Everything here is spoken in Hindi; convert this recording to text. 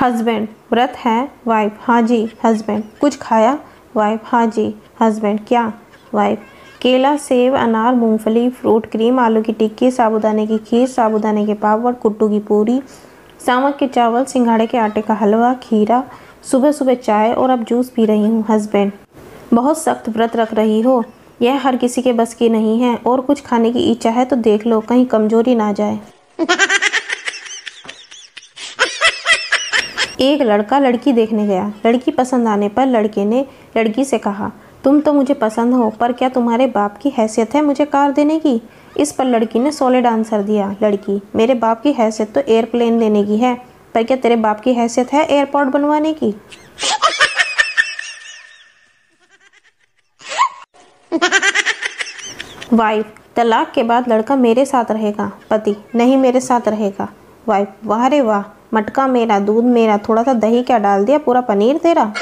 हस्बैंड, व्रत है? वाइफ, हाँ जी। हस्बैंड, कुछ खाया? वाइफ, हाँ जी। हस्बैंड, क्या? वाइफ, केला, सेब, अनार, मूंगफली, फ्रूट, क्रीम, आलू की टिक्की, साबुदाने की खीर, साबुदाने के पापड़, कुट्टू की पूरी, सामक के चावल, सिंघाड़े के आटे का हलवा, खीरा, सुबह सुबह चाय और अब जूस पी रही हूँ। हस्बैंड, बहुत सख्त व्रत रख रही हो, यह हर किसी के बस की नहीं है, और कुछ खाने की इच्छा है तो देख लो, कहीं कमजोरी ना जाए। एक लड़का लड़की देखने गया। लड़की पसंद आने पर लड़के ने लड़की से कहा, तुम तो मुझे पसंद हो, पर क्या तुम्हारे बाप की हैसियत है मुझे कार देने की? इस पर लड़की ने सॉलिड आंसर दिया। लड़की, मेरे बाप की हैसियत तो एयरप्लेन देने की है, पर क्या तेरे बाप की हैसियत है एयरपोर्ट बनवाने की? वाइफ, तलाक के बाद लड़का मेरे साथ रहेगा। पति, नहीं मेरे साथ रहेगा। वाइफ, वाह रे वाह, मटका मेरा, दूध मेरा, थोड़ा सा दही क्या डाल दिया, पूरा पनीर तेरा।